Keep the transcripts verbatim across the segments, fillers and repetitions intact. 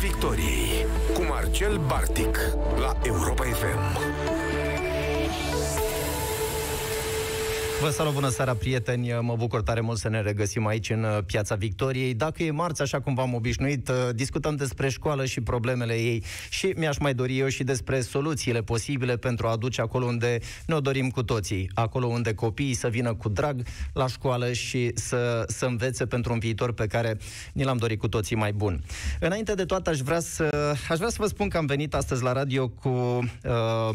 Piața Victoriei cu Marcel Bartic la Europa F M. Vă salut, bună seara, prieteni! Mă bucur tare mult să ne regăsim aici în Piața Victoriei. Dacă e marți, așa cum v-am obișnuit, discutăm despre școală și problemele ei și mi-aș mai dori eu și despre soluțiile posibile pentru a aduce acolo unde ne-o dorim cu toții, acolo unde copiii să vină cu drag la școală și să, să învețe pentru un viitor pe care ni l-am dorit cu toții mai bun. Înainte de toate, aș vrea să, aș vrea să vă spun că am venit astăzi la radio cu... Uh,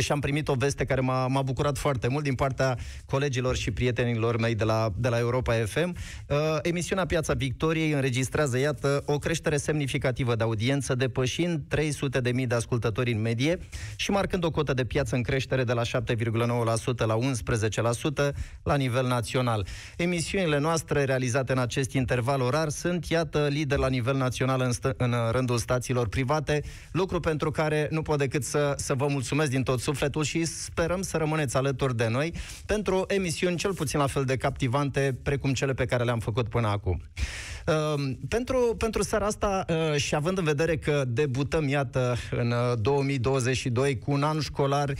și am primit o veste care m-a, m-a bucurat foarte mult din partea colegilor și prietenilor mei de la, de la Europa F M. Uh, emisiunea Piața Victoriei înregistrează, iată, o creștere semnificativă de audiență, depășind trei sute de mii de ascultători în medie și marcând o cotă de piață în creștere de la șapte virgulă nouă la sută la unsprezece la sută la nivel național. Emisiunile noastre realizate în acest interval orar sunt, iată, lider la nivel național în, stă, în rândul stațiilor private, lucru pentru care nu pot decât să, să vă mulțumesc din tot sufletul și sperăm să rămâneți alături de noi pentru emisiuni cel puțin la fel de captivante precum cele pe care le-am făcut până acum. Uh, pentru, pentru seara asta uh, și având în vedere că debutăm, iată, în două mii douăzeci și doi cu un an școlar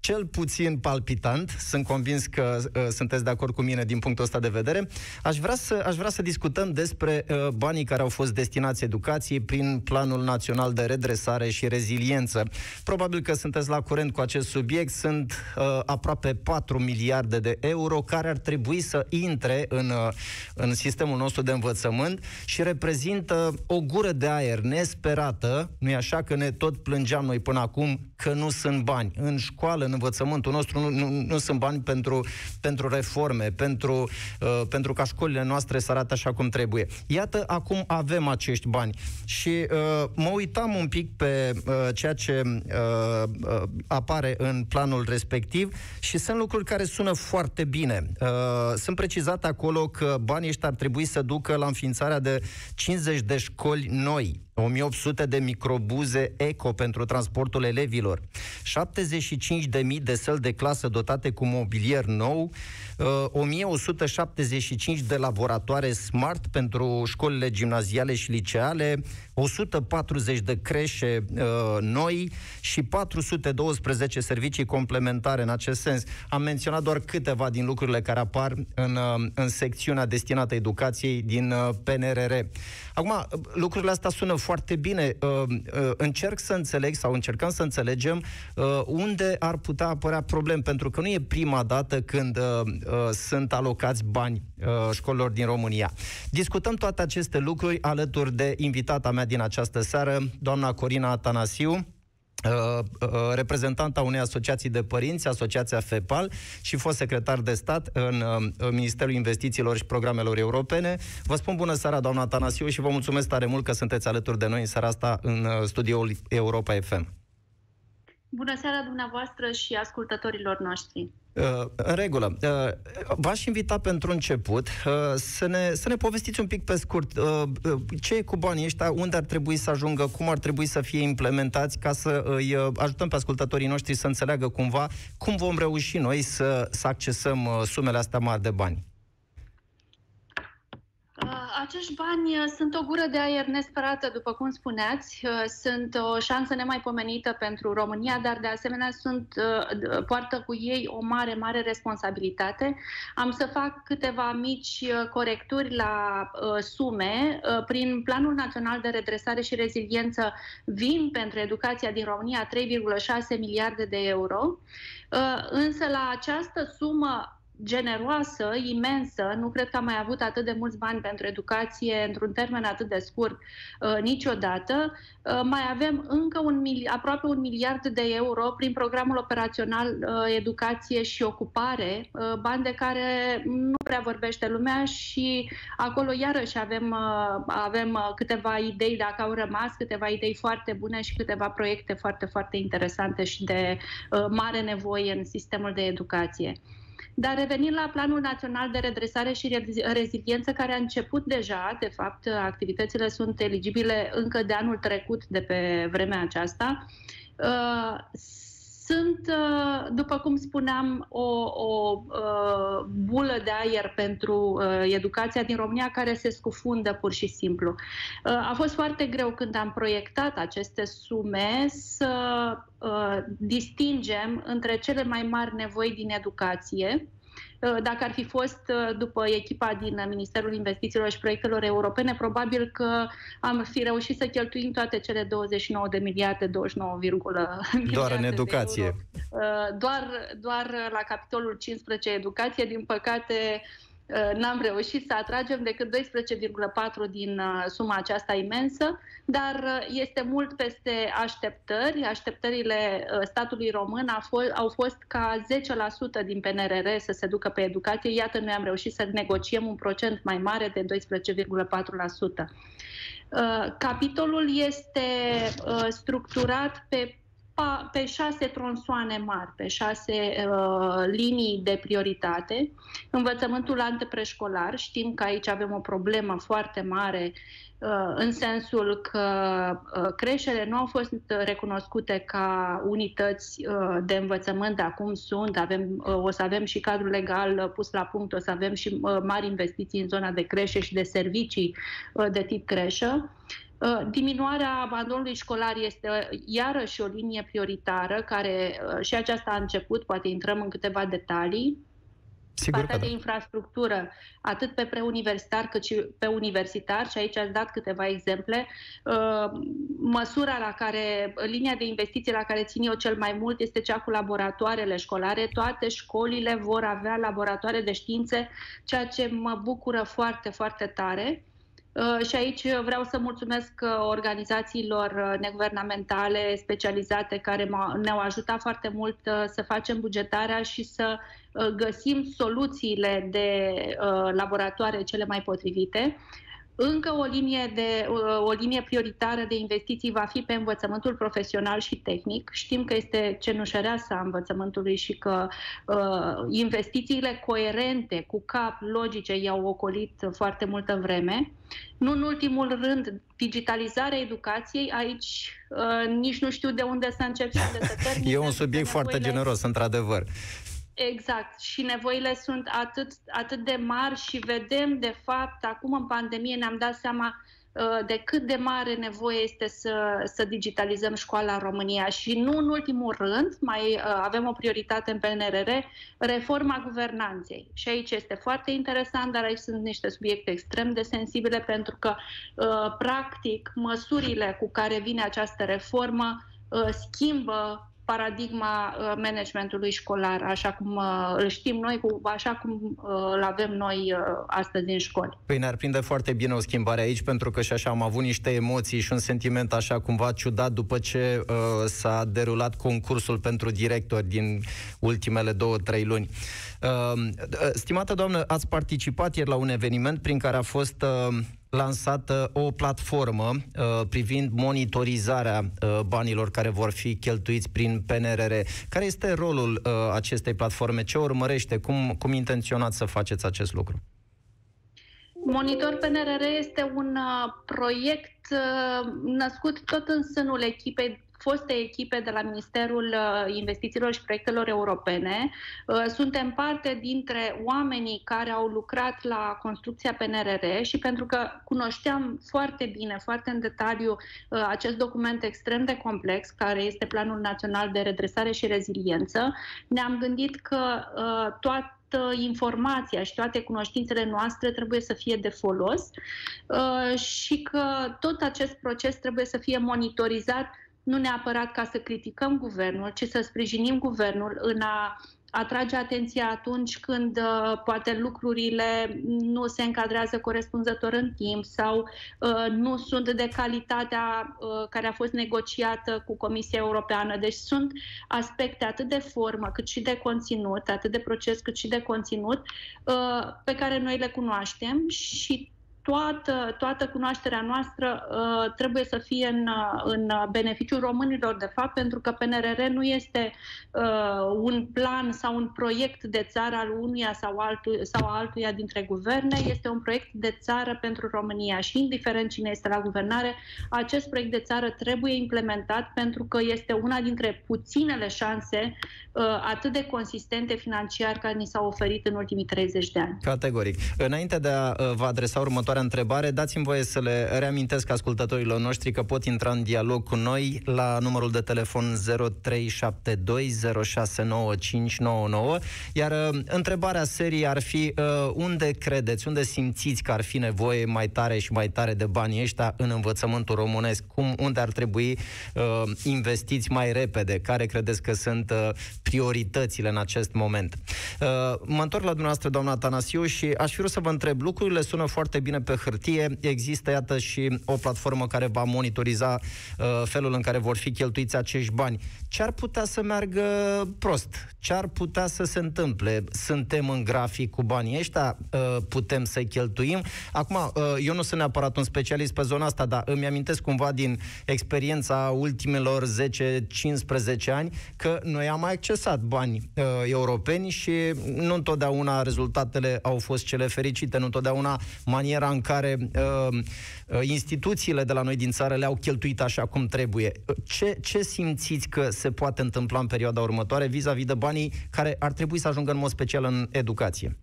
cel puțin palpitant, sunt convins că uh, sunteți de acord cu mine din punctul ăsta de vedere, aș vrea să, aș vrea să discutăm despre uh, banii care au fost destinați educației prin Planul Național de Redresare și Reziliență. Probabil că sunteți la curent cu acest subiect, sunt uh, aproape patru miliarde de euro care ar trebui să intre în, uh, în sistemul nostru de învățământ și reprezintă o gură de aer nesperată, nu-i așa, că ne tot plângeam noi până acum că nu sunt bani în școală, în învățământul nostru, nu, nu, nu sunt bani pentru, pentru reforme, pentru, uh, pentru ca școlile noastre să arate așa cum trebuie. Iată, acum avem acești bani. Și uh, mă uitam un pic pe uh, ceea ce uh, uh, apare în planul respectiv și sunt lucruri care sună foarte bine. Uh, sunt precizate acolo că banii ăștia ar trebui să ducă la înființarea de cincizeci de școli noi, o mie opt sute de microbuze eco pentru transportul elevilor, șaptezeci și cinci de mii de săli de clasă dotate cu mobilier nou, o mie o sută șaptezeci și cinci de laboratoare smart pentru școlile gimnaziale și liceale, o sută patruzeci de creșe noi și patru sute doisprezece servicii complementare în acest sens. Am menționat doar câteva din lucrurile care apar în, în secțiunea destinată educației din P N R R. Acum, lucrurile astea sună foarte bine. Încerc să înțeleg sau încercăm să înțelegem unde ar putea apărea probleme, pentru că nu e prima dată când sunt alocați bani școlilor din România. Discutăm toate aceste lucruri alături de invitata mea din această seară, doamna Corina Atanasiu, reprezentanta unei asociații de părinți, Asociația FEPAL, și fost secretar de stat în Ministerul Investițiilor și Programelor Europene. Vă spun bună seara, doamna Atanasiu, și vă mulțumesc tare mult că sunteți alături de noi în seara asta în studioul Europa F M. Bună seara dumneavoastră și ascultătorilor noștri. Uh, în regulă. Uh, v-aș invita pentru început uh, să, ne, să ne povestiți un pic pe scurt uh, ce e cu banii ăștia, unde ar trebui să ajungă, cum ar trebui să fie implementați, ca să îi uh, ajutăm pe ascultătorii noștri să înțeleagă cumva cum vom reuși noi să, să accesăm uh, sumele astea mari de bani. Acești bani sunt o gură de aer nesperată, după cum spuneați, sunt o șansă nemaipomenită pentru România, dar de asemenea sunt, poartă cu ei o mare, mare responsabilitate. Am să fac câteva mici corecturi la sume. Prin Planul Național de Redresare și Reziliență vin pentru educația din România trei virgulă șase miliarde de euro, însă la această sumă generoasă, imensă, nu cred că am mai avut atât de mulți bani pentru educație într-un termen atât de scurt uh, niciodată. Uh, mai avem încă un mili- aproape un miliard de euro prin programul operațional uh, Educație și Ocupare, uh, bani de care nu prea vorbește lumea și acolo iarăși avem, uh, avem câteva idei, dacă au rămas, câteva idei foarte bune și câteva proiecte foarte, foarte interesante și de uh, mare nevoie în sistemul de educație. Dar revenind la Planul Național de Redresare și Reziliență, care a început deja, de fapt, activitățile sunt eligibile încă de anul trecut, de pe vremea aceasta, sunt, după cum spuneam, o, o bulă de aer pentru educația din România care se scufundă pur și simplu. A fost foarte greu când am proiectat aceste sume să distingem între cele mai mari nevoi din educație. Dacă ar fi fost după echipa din Ministerul Investițiilor și Proiectelor Europene, probabil că am fi reușit să cheltuim toate cele douăzeci și nouă de miliarde, douăzeci și nouă virgulă nouă doar în educație. Doar, doar la capitolul cincisprezece educație, din păcate, n-am reușit să atragem decât doisprezece virgulă patru din suma aceasta imensă, dar este mult peste așteptări. Așteptările statului român au fost ca zece la sută din P N R R să se ducă pe educație. Iată, noi am reușit să negociem un procent mai mare de doisprezece virgulă patru la sută. Capitolul este structurat pe pe șase tronsoane mari, pe șase uh, linii de prioritate. Învățământul antepreșcolar, știm că aici avem o problemă foarte mare uh, în sensul că uh, creșele nu au fost recunoscute ca unități uh, de învățământ, acum sunt, avem, uh, o să avem și cadrul legal uh, pus la punct, o să avem și uh, mari investiții în zona de creșe și de servicii uh, de tip creșă. Diminuarea abandonului școlar este iarăși o linie prioritară care și aceasta a început, poate intrăm în câteva detalii. Sigur, partea de da. infrastructură, atât pe preuniversitar cât și pe universitar, și aici ați dat câteva exemple. Măsura la care, linia de investiții la care țin eu cel mai mult este cea cu laboratoarele școlare. Toate școlile vor avea laboratoare de științe, ceea ce mă bucură foarte, foarte tare. Și aici vreau să mulțumesc organizațiilor neguvernamentale specializate care ne-au ajutat foarte mult să facem bugetarea și să găsim soluțiile de laboratoare cele mai potrivite. Încă o linie, de, o linie prioritară de investiții va fi pe învățământul profesional și tehnic. Știm că este cenușăreasa învățământului și că uh, investițiile coerente, cu cap, logice, i-au ocolit foarte multă vreme. Nu în ultimul rând, digitalizarea educației, aici uh, nici nu știu de unde să încep și unde să termin. E un subiect foarte generos, într-adevăr. Exact. Și nevoile sunt atât, atât de mari și vedem, de fapt, acum în pandemie ne-am dat seama uh, de cât de mare nevoie este să, să digitalizăm școala în România. Și nu în ultimul rând, mai uh, avem o prioritate în P N R R, reforma guvernanței. Și aici este foarte interesant, dar aici sunt niște subiecte extrem de sensibile pentru că, uh, practic, măsurile cu care vine această reformă uh, schimbă paradigma managementului școlar, așa cum îl știm noi, așa cum îl avem noi astăzi în școli. Păi ne-ar prinde foarte bine o schimbare aici, pentru că și așa am avut niște emoții și un sentiment așa cumva ciudat după ce uh, s-a derulat concursul pentru directori din ultimele două, trei luni. Uh, stimată doamnă, ați participat ieri la un eveniment prin care a fost Uh, lansată o platformă uh, privind monitorizarea uh, banilor care vor fi cheltuiți prin P N R R. Care este rolul uh, acestei platforme? Ce urmărește? Cum, cum intenționați să faceți acest lucru? Monitor P N R R este un uh, proiect uh, născut tot în sânul echipei, foste echipe de la Ministerul Investițiilor și Proiectelor Europene. Suntem parte dintre oamenii care au lucrat la construcția P N R R și pentru că cunoșteam foarte bine, foarte în detaliu, acest document extrem de complex, care este Planul Național de Redresare și Reziliență, ne-am gândit că toate informația și toate cunoștințele noastre trebuie să fie de folos și că tot acest proces trebuie să fie monitorizat, nu neapărat ca să criticăm guvernul, ci să sprijinim guvernul în a atrage atenția atunci când uh, poate lucrurile nu se încadrează corespunzător în timp sau uh, nu sunt de calitatea uh, care a fost negociată cu Comisia Europeană. Deci sunt aspecte atât de formă cât și de conținut, atât de proces cât și de conținut, uh, pe care noi le cunoaștem și toată, toată cunoașterea noastră uh, trebuie să fie în, în beneficiul românilor, de fapt, pentru că P N R R nu este uh, un plan sau un proiect de țară al unuia sau, altu sau altuia dintre guverne, este un proiect de țară pentru România și, indiferent cine este la guvernare, acest proiect de țară trebuie implementat pentru că este una dintre puținele șanse uh, atât de consistente financiar care ni s-au oferit în ultimii treizeci de ani. Categoric. Înainte de a vă adresa următoarea întrebare, dați-mi voie să le reamintesc ascultătorilor noștri că pot intra în dialog cu noi la numărul de telefon zero trei șapte doi zero șase nouă cinci nouă nouă, iar întrebarea serii ar fi: unde credeți, unde simțiți că ar fi nevoie mai tare și mai tare de banii ăștia în învățământul românesc? Cum, unde ar trebui investiți mai repede? Care credeți că sunt prioritățile în acest moment? Mă întorc la dumneavoastră, doamna Atanasiu, și aș fi vrut să vă întreb, lucrurile sună foarte bine pe hârtie, există, iată, și o platformă care va monitoriza uh, felul în care vor fi cheltuiți acești bani. Ce ar putea să meargă prost? Ce ar putea să se întâmple? Suntem în grafic cu banii ăștia? Uh, putem să-i cheltuim? Acum, uh, eu nu sunt neapărat un specialist pe zona asta, dar îmi amintesc cumva din experiența ultimilor zece cincisprezece ani că noi am mai accesat bani uh, europeni și nu întotdeauna rezultatele au fost cele fericite, nu întotdeauna maniera în care uh, instituțiile de la noi din țară le-au cheltuit așa cum trebuie. Ce, ce simțiți că se poate întâmpla în perioada următoare vis-a-vis de banii care ar trebui să ajungă în mod special în educație?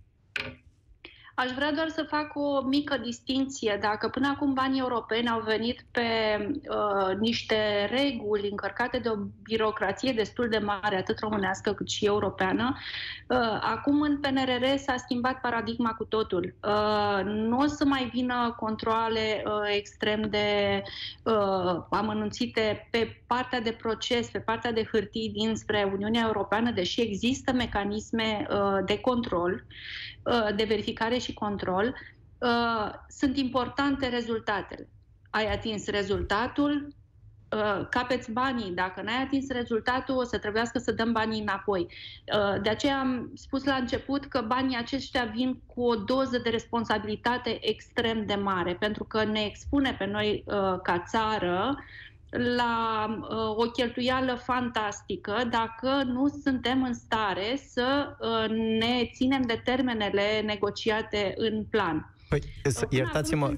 Aș vrea doar să fac o mică distinție. Dacă până acum banii europeni au venit pe uh, niște reguli încărcate de o birocrație destul de mare, atât românească cât și europeană, uh, acum în P N R R s-a schimbat paradigma cu totul. Uh, nu o să mai vină controale uh, extrem de uh, amănunțite pe partea de proces, pe partea de hârtii dinspre Uniunea Europeană, deși există mecanisme uh, de control, uh, de verificare și control. Uh, sunt importante rezultatele. Ai atins rezultatul, uh, capeți banii. Dacă n-ai atins rezultatul, o să trebuiască să dăm banii înapoi. Uh, de aceea am spus la început că banii aceștia vin cu o doză de responsabilitate extrem de mare, pentru că ne expune pe noi uh, ca țară la uh, o cheltuială fantastică dacă nu suntem în stare să uh, ne ținem de termenele negociate în plan. Păi, iertați-mă,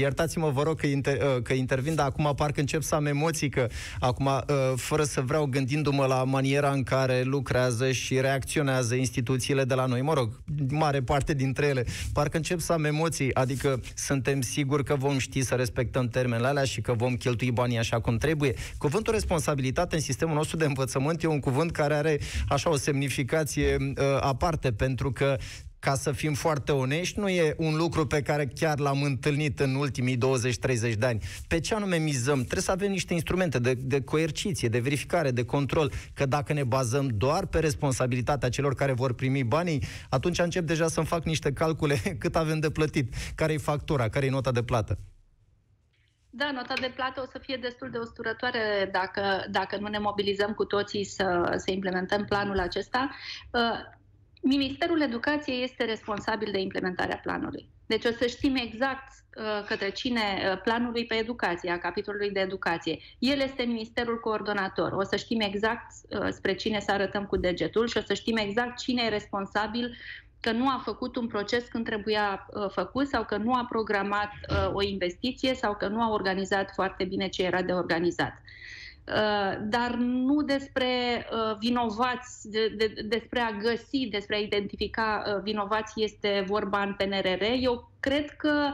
iertați-mă, vă rog că, inter, că intervin, dar acum parcă încep să am emoții, că acum, fără să vreau, gândindu-mă la maniera în care lucrează și reacționează instituțiile de la noi, mă rog, mare parte dintre ele, parcă încep să am emoții, adică suntem siguri că vom ști să respectăm termenele alea și că vom cheltui banii așa cum trebuie. Cuvântul responsabilitate în sistemul nostru de învățământ e un cuvânt care are așa o semnificație uh, aparte, pentru că, ca să fim foarte onești, nu e un lucru pe care chiar l-am întâlnit în ultimii douăzeci treizeci de ani. Pe ce anume mizăm? Trebuie să avem niște instrumente de, de coerciție, de verificare, de control, că dacă ne bazăm doar pe responsabilitatea celor care vor primi banii, atunci încep deja să-mi fac niște calcule cât avem de plătit, care-i factura, care-i nota de plată. Da, nota de plată o să fie destul de usturătoare dacă, dacă nu ne mobilizăm cu toții să, să implementăm planul acesta. Ministerul Educației este responsabil de implementarea planului. Deci o să știm exact uh, către cine uh, planului pe educație, a capitolului de educație. El este ministerul coordonator. O să știm exact uh, spre cine să arătăm cu degetul și o să știm exact cine e responsabil că nu a făcut un proces când trebuia uh, făcut sau că nu a programat uh, o investiție sau că nu a organizat foarte bine ce era de organizat. Dar nu despre vinovați, de, de, despre a găsi, despre a identifica vinovați este vorba în P N R R. Eu cred că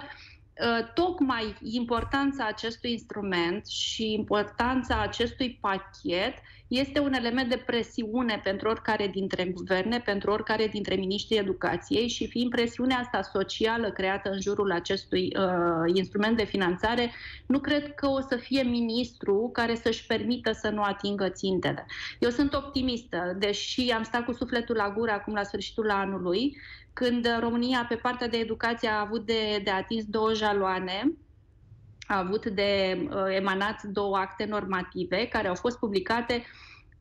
tocmai importanța acestui instrument și importanța acestui pachet este un element de presiune pentru oricare dintre guverne, pentru oricare dintre miniștrii educației și fiind presiunea asta socială creată în jurul acestui uh, instrument de finanțare, nu cred că o să fie ministru care să-și permită să nu atingă țintele. Eu sunt optimistă, deși am stat cu sufletul la gură acum la sfârșitul anului, când România pe partea de educație a avut de, de atins două jaloane, a avut de emanat două acte normative care au fost publicate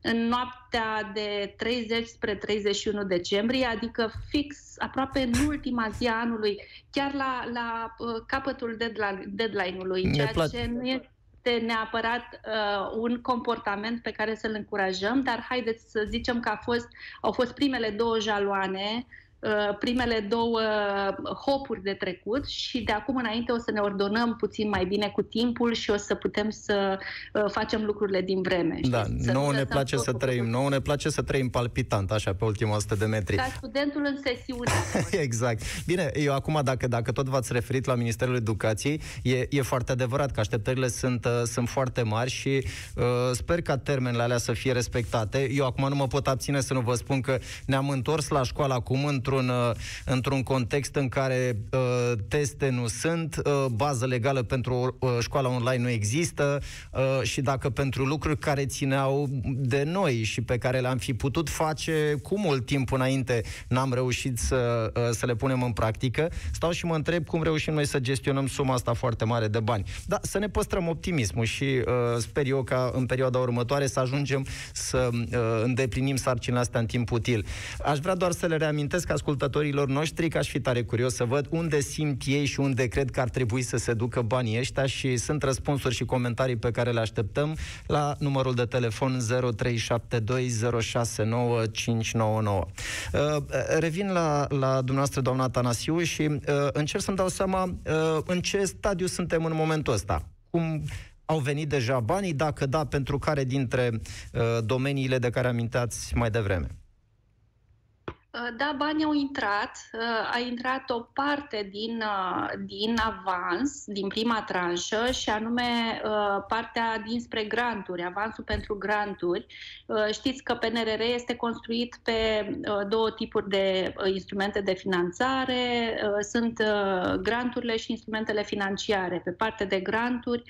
în noaptea de treizeci spre treizeci și unu decembrie, adică fix aproape în ultima zi a anului, chiar la, la uh, capătul deadline-ului, ceea ce nu este neapărat uh, un comportament pe care să-l încurajăm, dar haideți să zicem că a fost, au fost primele două jaloane, uh, primele două hopuri de trecut și de acum înainte o să ne ordonăm puțin mai bine cu timpul și o să putem să uh, facem lucrurile din vreme. Da, nouă ne place să trăim, nouă ne place să trăim palpitant, așa, pe ultima o sută de metri. Ca studentul în sesiune. Exact. Bine, eu acum, dacă, dacă tot v-ați referit la Ministerul Educației, e, e foarte adevărat că așteptările sunt, uh, sunt foarte mari și uh, sper ca termenele alea să fie respectate. Eu acum nu mă pot abține să nu vă spun că ne-am întors la școală acum într într-un, într-un context în care uh, teste nu sunt, uh, bază legală pentru uh, școala online nu există uh, și dacă pentru lucruri care țineau de noi și pe care le-am fi putut face cu mult timp înainte, n-am reușit să, uh, să le punem în practică, stau și mă întreb cum reușim noi să gestionăm suma asta foarte mare de bani. Dar să ne păstrăm optimismul și uh, sper eu ca în perioada următoare să ajungem să uh, îndeplinim sarcinile astea în timp util. Aș vrea doar să le reamintesc ascultătorilor noștri, că aș fi tare curios să văd unde simt ei și unde cred că ar trebui să se ducă banii ăștia și sunt răspunsuri și comentarii pe care le așteptăm la numărul de telefon zero trei șapte doi zero șase nouă cinci nouă nouă. Uh, revin la, la dumneavoastră, doamna Atanasiu, și uh, încerc să-mi dau seama uh, în ce stadiu suntem în momentul ăsta. Cum au venit deja banii, dacă da, pentru care dintre uh, domeniile de care aminteați mai devreme? Da, banii au intrat, a intrat o parte din, din avans, din prima tranșă și anume partea dinspre granturi, avansul pentru granturi. Știți că P N R R este construit pe două tipuri de instrumente de finanțare, sunt granturile și instrumentele financiare. Pe partea de granturi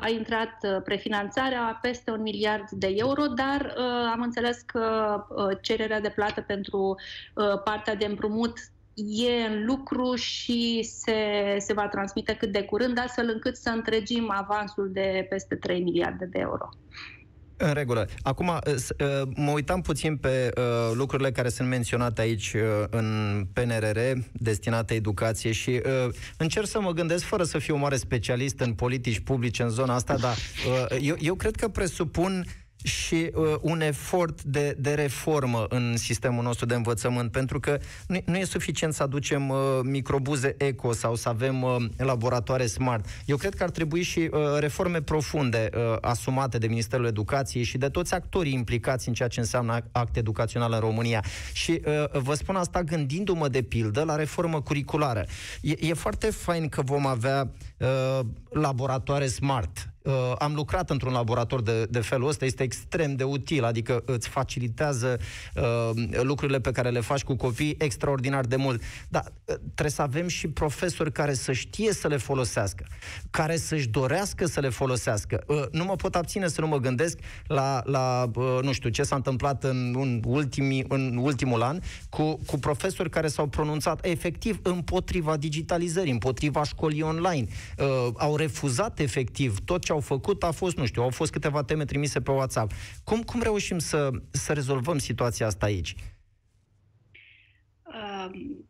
a intrat prefinanțarea peste un miliard de euro, dar am înțeles că cererea de plată pentru partea de împrumut e în lucru și se, se va transmite cât de curând, astfel încât să întregim avansul de peste trei miliarde de euro. În regulă. Acum, mă uitam puțin pe lucrurile care sunt menționate aici în P N R R, destinate educației și încerc să mă gândesc, fără să fiu mare specialist în politici publice în zona asta, dar eu, eu cred că presupun și uh, un efort de, de reformă în sistemul nostru de învățământ, pentru că nu, nu e suficient să aducem uh, microbuze eco sau să avem uh, laboratoare smart. Eu cred că ar trebui și uh, reforme profunde uh, asumate de Ministerul Educației și de toți actorii implicați în ceea ce înseamnă act educațional în România. Și uh, vă spun asta gândindu-mă de pildă la reformă curriculară. E, e foarte fain că vom avea uh, laboratoare smart. Uh, am lucrat într-un laborator de, de felul ăsta, este extrem de util, adică îți facilitează uh, lucrurile pe care le faci cu copii extraordinar de mult. Dar uh, trebuie să avem și profesori care să știe să le folosească, care să-și dorească să le folosească. Uh, nu mă pot abține să nu mă gândesc la, la uh, nu știu, ce s-a întâmplat în, un ultimii, în ultimul an cu, cu profesori care s-au pronunțat efectiv împotriva digitalizării, împotriva școlii online. Uh, au refuzat efectiv tot ce au făcut, a fost, nu știu, au fost câteva teme trimise pe WhatsApp. Cum, cum reușim să, să rezolvăm situația asta aici? Um,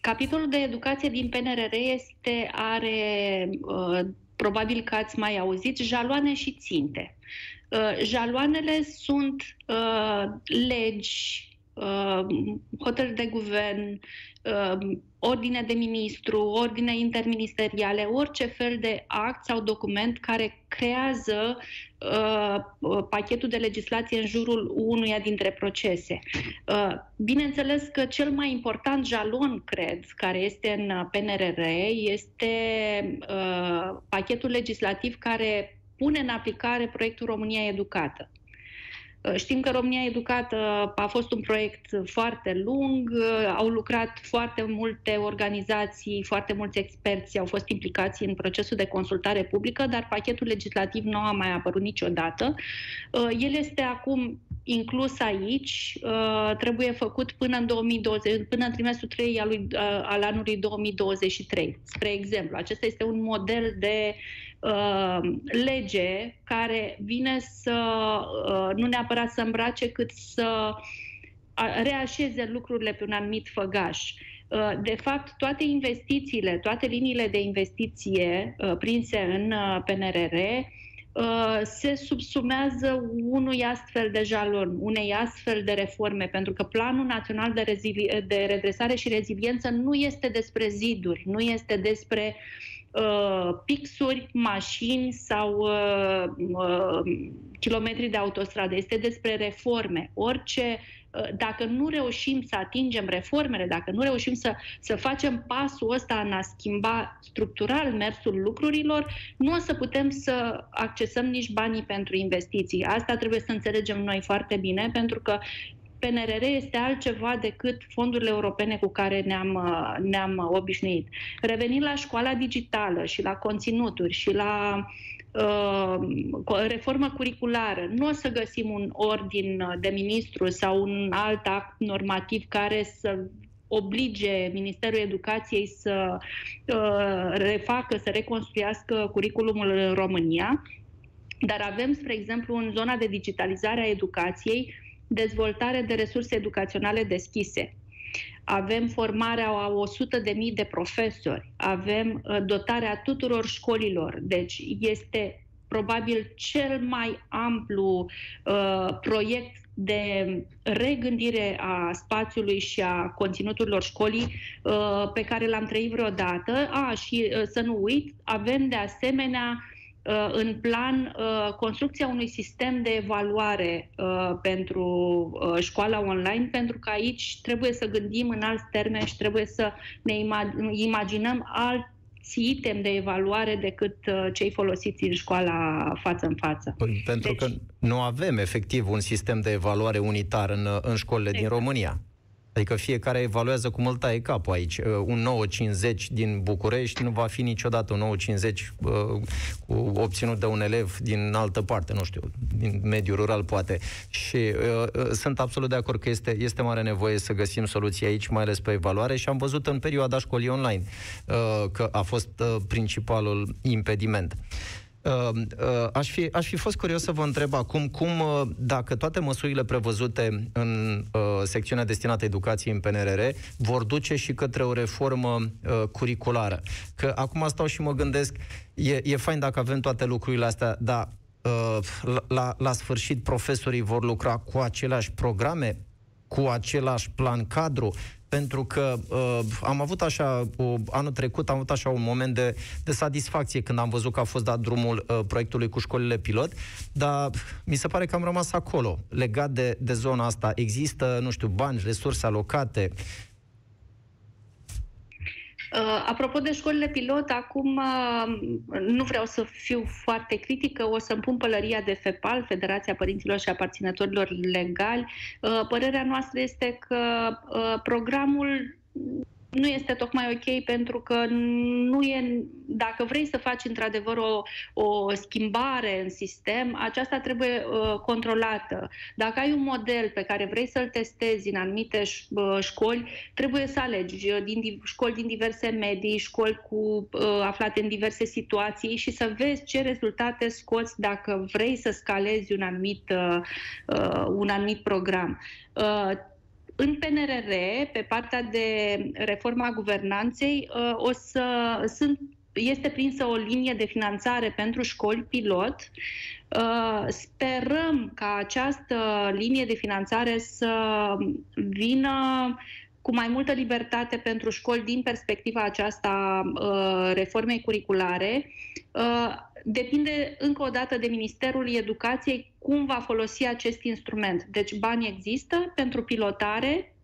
capitolul de educație din P N R R este, are, uh, probabil că ați mai auzit, jaloane și ținte. Uh, jaloanele sunt uh, legi, Uh, hotărâri de guvern, uh, ordine de ministru, ordine interministeriale, orice fel de act sau document care creează uh, pachetul de legislație în jurul unuia dintre procese. Uh, bineînțeles că cel mai important jalon, cred, care este în P N R R, este uh, pachetul legislativ care pune în aplicare proiectul România Educată. Știm că România Educată a fost un proiect foarte lung, au lucrat foarte multe organizații, foarte mulți experți au fost implicați în procesul de consultare publică, dar pachetul legislativ nu a mai apărut niciodată. El este acum inclus aici, trebuie făcut până în două mii douăzeci, până în trimestrul trei al, lui, al anului două mii douăzeci și trei. Spre exemplu, acesta este un model de uh, lege care vine să uh, nu neapărat să îmbrace, cât să reașeze lucrurile pe un anumit făgaș. De fapt, toate investițiile, toate liniile de investiție prinse în P N R R se subsumează unui astfel de jalon, unei astfel de reforme, pentru că Planul Național de, Rezili de Redresare și Reziliență nu este despre ziduri, nu este despre uh, pixuri, mașini sau uh, uh, kilometri de autostradă, este despre reforme. Orice Dacă nu reușim să atingem reformele, dacă nu reușim să, să facem pasul ăsta în a schimba structural mersul lucrurilor, nu o să putem să accesăm nici banii pentru investiții. Asta trebuie să înțelegem noi foarte bine, pentru că P N R R este altceva decât fondurile europene cu care ne-am ne-am obișnuit. Revenind la școala digitală și la conținuturi și la uh, reformă curriculară, nu o să găsim un ordin de ministru sau un alt act normativ care să oblige Ministerul Educației să uh, refacă, să reconstruiască curriculumul în România, dar avem, spre exemplu, în zona de digitalizare a educației, dezvoltare de resurse educaționale deschise. Avem formarea a o sută de mii de profesori, avem dotarea tuturor școlilor. Deci este probabil cel mai amplu uh, proiect de regândire a spațiului și a conținuturilor școlii uh, pe care l-am trăit vreodată. A, și uh, să nu uit, avem de asemenea în plan construcția unui sistem de evaluare pentru școala online, pentru că aici trebuie să gândim în alți termeni și trebuie să ne imaginăm alt item de evaluare decât cei folosiți în școala față în față. Pentru deci, că nu avem efectiv un sistem de evaluare unitar în, în școlile exact. Din România. Adică fiecare evaluează cum îl taie capul aici. Un nouă virgulă cincizeci din București nu va fi niciodată un nouă virgulă cincizeci uh, obținut de un elev din altă parte, nu știu, din mediul rural poate. Și uh, sunt absolut de acord că este, este mare nevoie să găsim soluții aici, mai ales pe evaluare, și am văzut în perioada școlii online uh, că a fost uh, principalul impediment. Uh, uh, aș, fi, aș fi fost curios să vă întreb acum cum, uh, dacă toate măsurile prevăzute în uh, secțiunea destinată educației în P N R R vor duce și către o reformă uh, curriculară. Că acum stau și mă gândesc, e, e fain dacă avem toate lucrurile astea, dar uh, la, la sfârșit profesorii vor lucra cu aceleași programe, cu același plan cadru. Pentru că uh, am avut așa, uh, anul trecut, am avut așa un moment de, de satisfacție când am văzut că a fost dat drumul uh, proiectului cu școlile pilot, dar mi se pare că am rămas acolo. Legat de, de zona asta, există, nu știu, bani, resurse alocate? Uh, apropo de școlile pilot, acum uh, nu vreau să fiu foarte critică, o să-mi pun pălăria de FEPAL, Federația Părinților și Aparținătorilor Legali. Uh, părerea noastră este că uh, programul nu este tocmai ok, pentru că nu e, dacă vrei să faci într-adevăr o, o schimbare în sistem, aceasta trebuie uh, controlată. Dacă ai un model pe care vrei să-l testezi în anumite școli, trebuie să alegi din, școli din diverse medii, școli cu, uh, aflate în diverse situații și să vezi ce rezultate scoți dacă vrei să scalezi un anumit, uh, un anumit program. Uh, În P N R R, pe partea de reforma guvernanței, o să, sunt, este prinsă o linie de finanțare pentru școli pilot. Sperăm ca această linie de finanțare să vină cu mai multă libertate pentru școli din perspectiva aceasta reformei curriculare. Depinde încă o dată de Ministerul Educației cum va folosi acest instrument. Deci bani există pentru pilotare,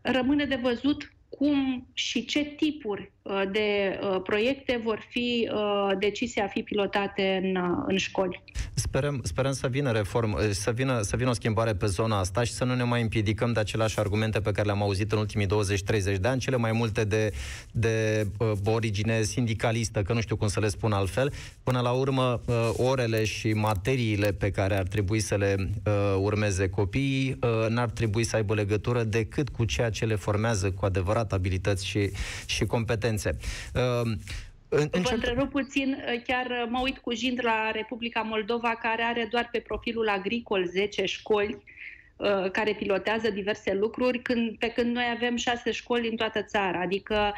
rămâne de văzut cum și ce tipuri de proiecte vor fi decise a fi pilotate în, în școli. Sperăm, sperăm să vină reformă, să vină, să vină o schimbare pe zona asta și să nu ne mai împiedicăm de aceleași argumente pe care le-am auzit în ultimii douăzeci treizeci de ani, cele mai multe de, de, de origine sindicalistă, că nu știu cum să le spun altfel. Până la urmă, orele și materiile pe care ar trebui să le urmeze copiii n-ar trebui să aibă legătură decât cu ceea ce le formează cu adevărat abilități și, și competențe. Vă întrerup puțin, chiar mă uit cu jind la Republica Moldova, care are doar pe profilul agricol zece școli care pilotează diverse lucruri, când, pe când noi avem șase școli în toată țara. Adică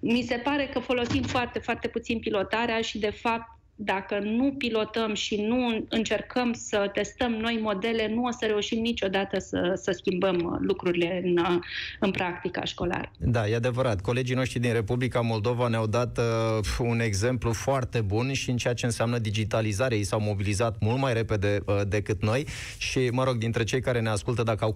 mi se pare că folosim foarte, foarte puțin pilotarea și, de fapt, dacă nu pilotăm și nu încercăm să testăm noi modele, nu o să reușim niciodată să, să schimbăm lucrurile în, în practica școlară. Da, e adevărat. Colegii noștri din Republica Moldova ne-au dat uh, un exemplu foarte bun și în ceea ce înseamnă digitalizare. Ei s-au mobilizat mult mai repede uh, decât noi și, mă rog, dintre cei care ne ascultă, dacă au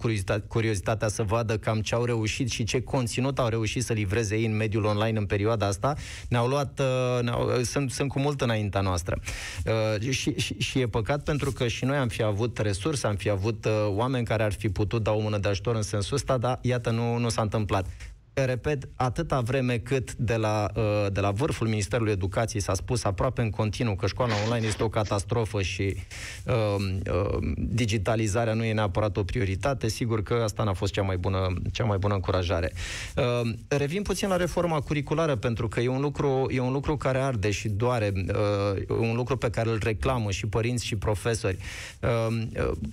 curiozitatea să vadă cam ce au reușit și ce conținut au reușit să livreze ei în mediul online în perioada asta, ne-au luat, uh, ne-au, sunt, sunt cu mult înaintea noastră. Uh, și, și, și e păcat, pentru că și noi am fi avut resurse, am fi avut uh, oameni care ar fi putut da o mână de ajutor în sensul ăsta, dar iată, nu, nu s-a întâmplat. Repet, atâta vreme cât de la, de la vârful Ministerului Educației s-a spus aproape în continuu că școala online este o catastrofă și uh, uh, digitalizarea nu e neapărat o prioritate, sigur că asta n-a fost cea mai bună, cea mai bună încurajare. Uh, revin puțin la reforma curriculară, pentru că e un lucru, e un lucru care arde și doare, uh, un lucru pe care îl reclamă și părinți și profesori. Uh,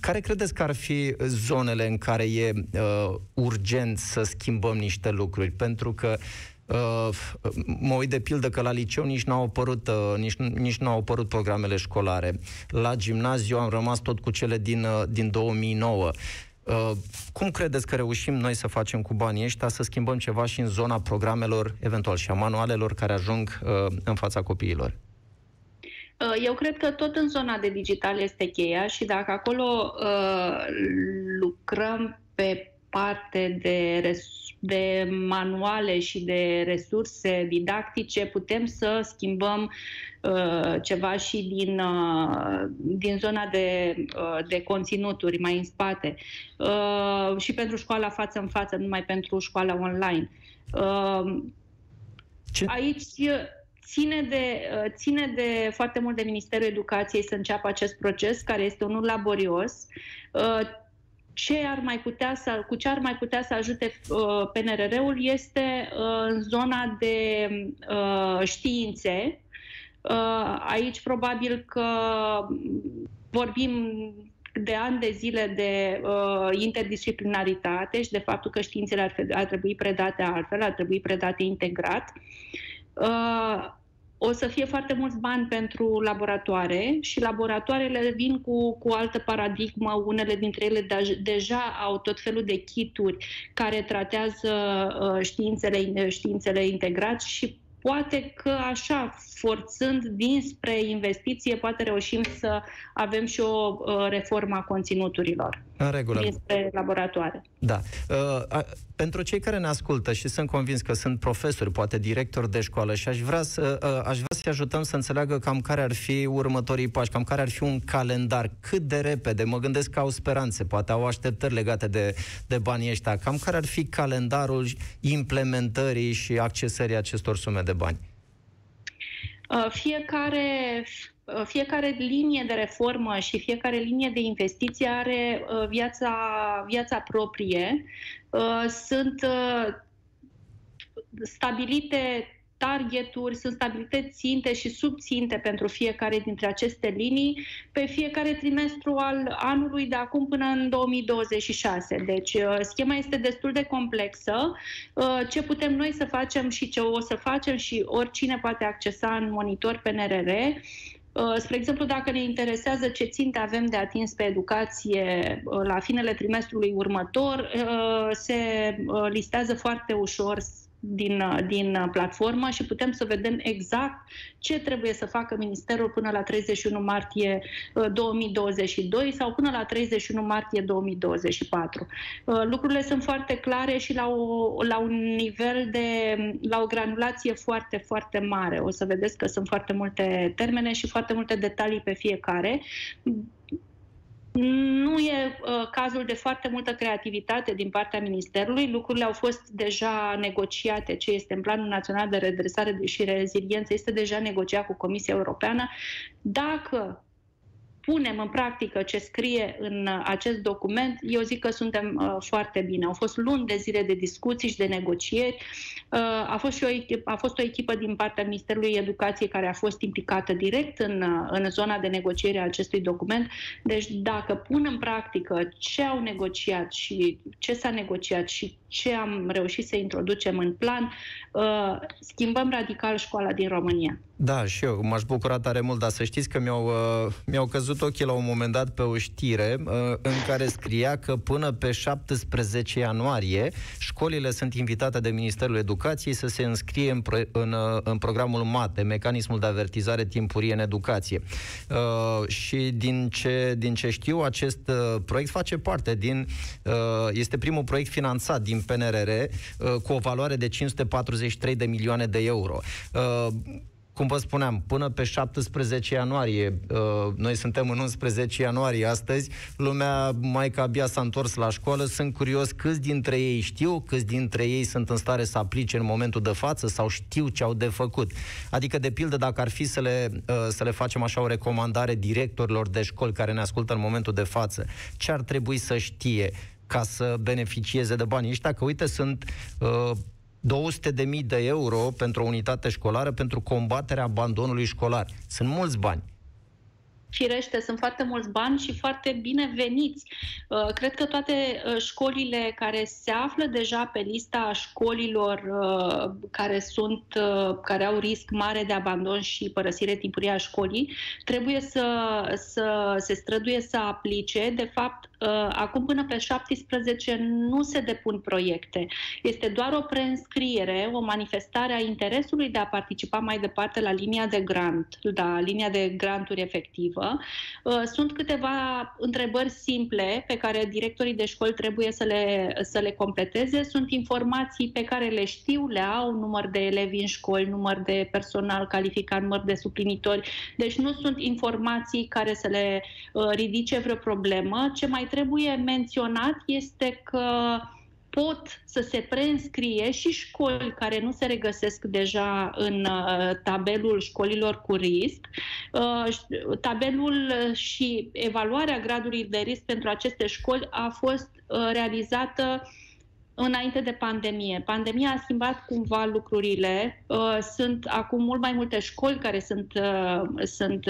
care credeți că ar fi zonele în care e uh, urgent să schimbăm niște lucruri? Pentru că uh, mă uit de pildă că la liceu nici n-au apărut, uh, nici, nici n-au apărut programele școlare. La gimnaziu am rămas tot cu cele din, uh, din două mii nouă. Uh, cum credeți că reușim noi să facem cu banii ăștia să schimbăm ceva și în zona programelor, eventual și a manualelor care ajung uh, în fața copiilor? Eu cred că tot în zona de digital este cheia și dacă acolo uh, lucrăm pe parte de resurse, de manuale și de resurse didactice, putem să schimbăm uh, ceva și din, uh, din zona de, uh, de conținuturi mai în spate. Uh, și pentru școala față în față, nu numai pentru școala online. Uh, aici ține de, uh, ține de foarte mult de Ministerul Educației să înceapă acest proces, care este unul laborios. Uh, Ce ar mai putea să, cu ce ar mai putea să ajute uh, P N R R-ul este uh, în zona de uh, științe. Uh, aici probabil că vorbim de ani de zile de uh, interdisciplinaritate și de faptul că științele ar, ar trebui predate altfel, ar trebui predate integrat. Uh, O să fie foarte mulți bani pentru laboratoare și laboratoarele vin cu, cu altă paradigmă. Unele dintre ele de, deja au tot felul de kituri care tratează uh, științele, științele integrate și poate că așa, forțând dinspre investiție, poate reușim să avem și o uh, reformă a conținuturilor. În regulă. Dinspre laboratoare. Da. Uh, a, pentru cei care ne ascultă și sunt convins că sunt profesori, poate directori de școală și aș vrea să uh, aș vrea să-i ajutăm să înțeleagă cam care ar fi următorii pași, cam care ar fi un calendar, cât de repede, mă gândesc că au speranțe, poate au așteptări legate de, de banii ăștia, cam care ar fi calendarul implementării și accesării acestor sume de bani? Uh, fiecare... Fiecare linie de reformă și fiecare linie de investiție are viața, viața proprie. Sunt stabilite targeturi, sunt stabilite ținte și subținte pentru fiecare dintre aceste linii pe fiecare trimestru al anului de acum până în două mii douăzeci și șase. Deci schema este destul de complexă. Ce putem noi să facem și ce o să facem și oricine poate accesa în Monitor P N R R. Spre exemplu, dacă ne interesează ce ținte avem de atins pe educație la finele trimestrului următor, se listează foarte ușor din, din platformă și putem să vedem exact ce trebuie să facă Ministerul până la treizeci și unu martie două mii douăzeci și doi sau până la treizeci și unu martie două mii douăzeci și patru. Lucrurile sunt foarte clare și la, o, la un nivel de, la o granulație foarte, foarte mare. O să vedeți că sunt foarte multe termene și foarte multe detalii pe fiecare. Nu e uh, cazul de foarte multă creativitate din partea Ministerului. Lucrurile au fost deja negociate. Ce este în Planul Național de Redresare și Reziliență este deja negociat cu Comisia Europeană. Dacă punem în practică ce scrie în acest document, eu zic că suntem foarte bine. Au fost luni de zile de discuții și de negocieri. A fost, și o, echipă, a fost o echipă din partea Ministerului Educației care a fost implicată direct în, în zona de negociere a acestui document. Deci dacă pun în practică ce au negociat și ce s-a negociat și ce am reușit să introducem în plan, schimbăm radical școala din România. Da, și eu m-aș bucura tare mult, dar să știți că mi-au mi-au căzut ochii la un moment dat pe o știre în care scria că până pe șaptesprezece ianuarie școlile sunt invitate de Ministerul Educației să se înscrie în, în, în programul MATE, mecanismul de avertizare timpurie în educație. Și din ce, din ce știu, acest proiect face parte din, este primul proiect finanțat din P N R R cu o valoare de cinci sute patruzeci și trei de milioane de euro. Cum vă spuneam, până pe șaptesprezece ianuarie, noi suntem în unsprezece ianuarie astăzi, lumea mai că abia s-a întors la școală, sunt curios câți dintre ei știu, câți dintre ei sunt în stare să aplice în momentul de față sau știu ce au de făcut. Adică, de pildă, dacă ar fi să le, să le facem așa o recomandare directorilor de școli care ne ascultă în momentul de față, ce ar trebui să știe ca să beneficieze de banii ăștia? Că, uite, sunt... Uh, două sute de mii de euro pentru o unitate școlară pentru combaterea abandonului școlar. Sunt mulți bani. Firește, sunt foarte mulți bani și foarte bineveniți. Cred că toate școlile care se află deja pe lista școlilor care sunt, care au risc mare de abandon și părăsire timpurie a școlii, trebuie să, să se străduie să aplice. De fapt, acum până pe șaptesprezece nu se depun proiecte. Este doar o preînscriere, o manifestare a interesului de a participa mai departe la linia de grant, la linia de granturi efectivă. Sunt câteva întrebări simple pe care directorii de școli trebuie să le, să le completeze. Sunt informații pe care le știu, le au, număr de elevi în școli, număr de personal calificat, număr de suplinitori. Deci nu sunt informații care să le ridice vreo problemă. Ce mai trebuie menționat este că pot să se preînscrie și școli care nu se regăsesc deja în tabelul școlilor cu risc. Tabelul și evaluarea gradului de risc pentru aceste școli a fost realizată înainte de pandemie. Pandemia a schimbat cumva lucrurile. Sunt acum mult mai multe școli care sunt, sunt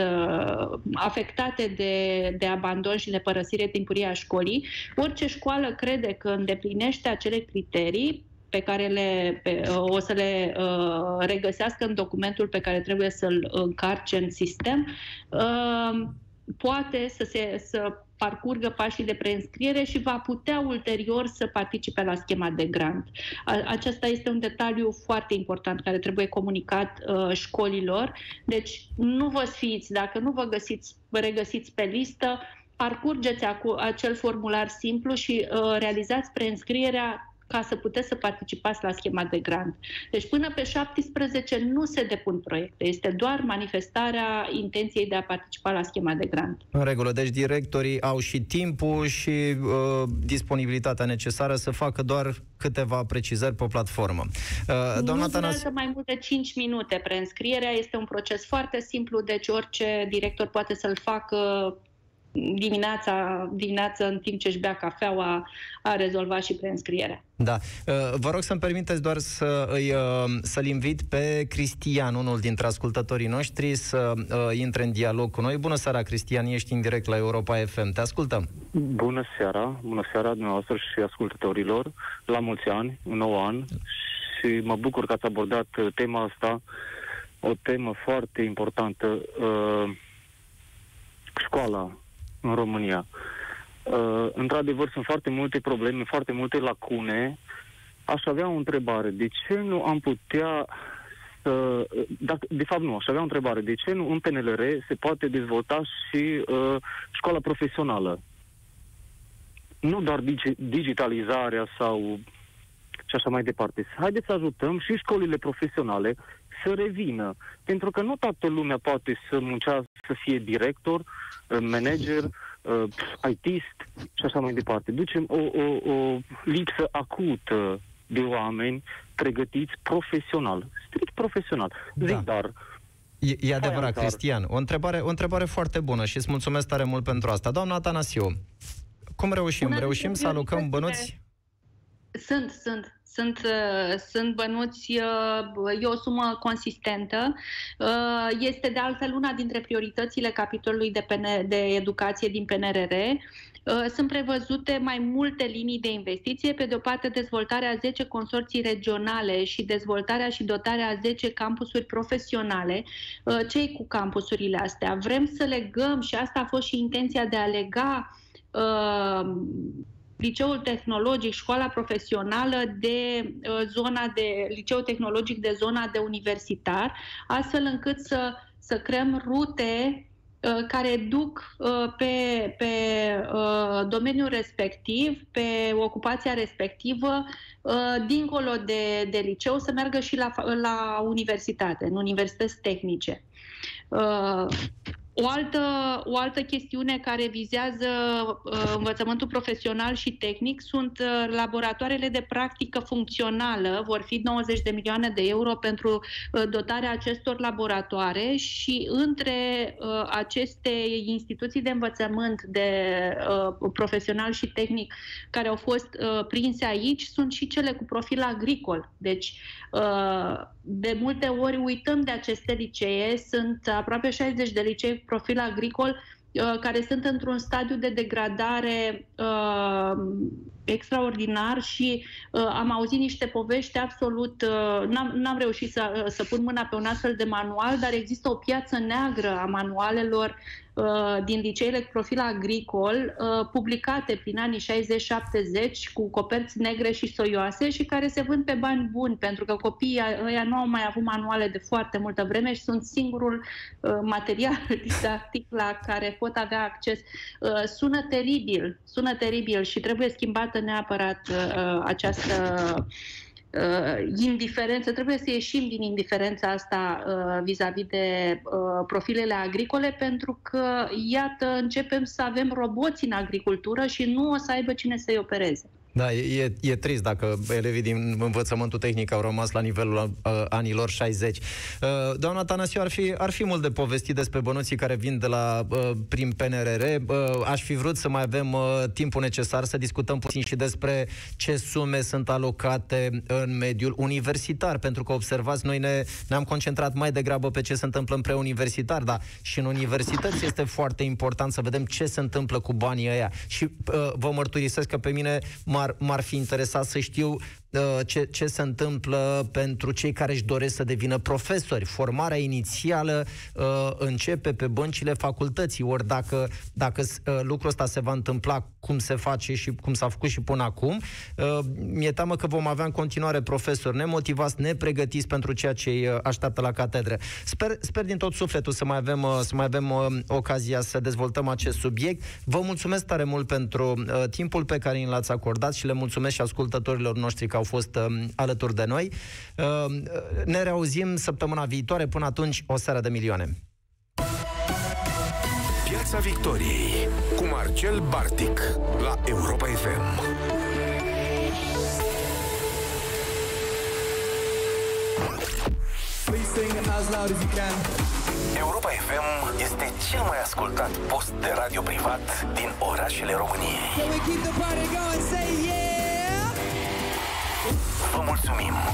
afectate de, de abandon și de părăsire timpurie a școlii. Orice școală crede că îndeplinește acele criterii pe care le, pe, o să le uh, regăsească în documentul pe care trebuie să-l încarce în sistem, uh, poate să se... Să parcurgă pașii de preînscriere și va putea ulterior să participe la schema de grant. Acesta este un detaliu foarte important care trebuie comunicat uh, școlilor. Deci nu vă sfiiți, dacă nu vă găsiți, vă regăsiți pe listă, parcurgeți acel formular simplu și uh, realizați preînscrierea ca să puteți să participați la schema de grant. Deci până pe șaptesprezece nu se depun proiecte, este doar manifestarea intenției de a participa la schema de grant. În regulă, deci directorii au și timpul și uh, disponibilitatea necesară să facă doar câteva precizări pe platformă. Uh, doamna nu Tanas... mai mult de cinci minute preînscrierea, este un proces foarte simplu, deci orice director poate să-l facă dimineața, dimineața, în timp ce își bea cafeaua, a rezolvat și preînscrierea. Da. Vă rog să-mi permiteți doar să îi, să-l invit pe Cristian, unul dintre ascultătorii noștri, să intre în dialog cu noi. Bună seara, Cristian, ești în direct la Europa F M. Te ascultăm. Bună seara, bună seara dumneavoastră și ascultătorilor. La mulți ani, un nou an, și mă bucur că ați abordat tema asta, o temă foarte importantă. Școala în România. Uh, într-adevăr, sunt foarte multe probleme, foarte multe lacune. Aș avea o întrebare. De ce nu am putea să... Dacă, de fapt, nu. Aș avea o întrebare. De ce nu în P N L R se poate dezvolta și uh, școala profesională? Nu doar digi- digitalizarea sau și așa mai departe. Haideți să ajutăm și școlile profesionale să revină. Pentru că nu toată lumea poate să muncească, să fie director, manager, I T-ist și așa mai departe. Ducem o, o, o lipsă acută de oameni pregătiți profesional, strict profesional. Da. Zic, dar E, e adevărat, Cristian. O întrebare, o întrebare foarte bună și îți mulțumesc tare mult pentru asta. Doamna Atanasiu, cum reușim? Bună, reușim să alocăm bănuți? Sunt, sunt. Sunt, sunt bănuți, e o sumă consistentă. Este de altfel una dintre prioritățile capitolului de, P N, de educație din P N R R. Sunt prevăzute mai multe linii de investiție. Pe de o parte, dezvoltarea a zece consorții regionale și dezvoltarea și dotarea a zece campusuri profesionale. Ce-i cu campusurile astea? Vrem să legăm, și asta a fost și intenția de a lega liceul tehnologic, școala profesională de zona de liceu tehnologic de zona de universitar, astfel încât să, să creăm rute care duc pe, pe domeniul respectiv, pe ocupația respectivă, dincolo de, de liceu, să meargă și la, la universitate, în universități tehnice. O altă, o altă chestiune care vizează uh, învățământul profesional și tehnic sunt uh, laboratoarele de practică funcțională. Vor fi nouăzeci de milioane de euro pentru uh, dotarea acestor laboratoare și între uh, aceste instituții de învățământ de uh, profesional și tehnic care au fost uh, prinse aici sunt și cele cu profil agricol. Deci, uh, de multe ori uităm de aceste licee, sunt aproape șaizeci de licee profil agricol care sunt într-un stadiu de degradare uh, extraordinar și uh, am auzit niște povești absolut... Uh, n-am reușit să, să pun mâna pe un astfel de manual, dar există o piață neagră a manualelor uh, din liceele cu profil agricol uh, publicate prin anii șaizeci șaptezeci cu coperți negre și soioase și care se vând pe bani buni, pentru că copiii ăia nu au mai avut manuale de foarte multă vreme și sunt singurul uh, material didactic la care pot avea acces. Uh, sună teribil, sună teribil și trebuie schimbat neapărat uh, această uh, indiferență. Trebuie să ieșim din indiferența asta vis-a-vis uh, -vis de uh, profilele agricole, pentru că, iată, începem să avem roboți în agricultură și nu o să aibă cine să-i opereze. Da, e, e trist dacă elevii din învățământul tehnic au rămas la nivelul uh, anilor șaizeci. Uh, doamna Atanasiu, ar fi, ar fi mult de povestit despre bănuții care vin de la uh, prin P N R R. Uh, aș fi vrut să mai avem uh, timpul necesar să discutăm puțin și despre ce sume sunt alocate în mediul universitar, pentru că, observați, noi ne, ne-am concentrat mai degrabă pe ce se întâmplă în preuniversitar, dar și în universități este foarte important să vedem ce se întâmplă cu banii ăia. Și uh, vă mărturisesc că pe mine m-a M-ar fi interesat să știu uh, ce, ce se întâmplă pentru cei care își doresc să devină profesori. Formarea inițială uh, începe pe băncile facultății. Ori dacă, dacă uh, lucrul ăsta se va întâmpla cum se face și cum s-a făcut și până acum, uh, mi-e teamă că vom avea în continuare profesori nemotivați, nepregătiți pentru ceea ce îi așteaptă la catedră. Sper, sper din tot sufletul să mai avem, uh, să mai avem uh, ocazia să dezvoltăm acest subiect. Vă mulțumesc tare mult pentru uh, timpul pe care ni l-ați acordat și le mulțumesc și ascultătorilor noștri că au fost uh, alături de noi. Uh, ne reauzim săptămâna viitoare. Până atunci, o seară de milioane. Piața Victoriei cu Marcel Bartic la Europa F M. Europa F M este cel mai ascultat post de radio privat din orașele României. Vă mulțumim!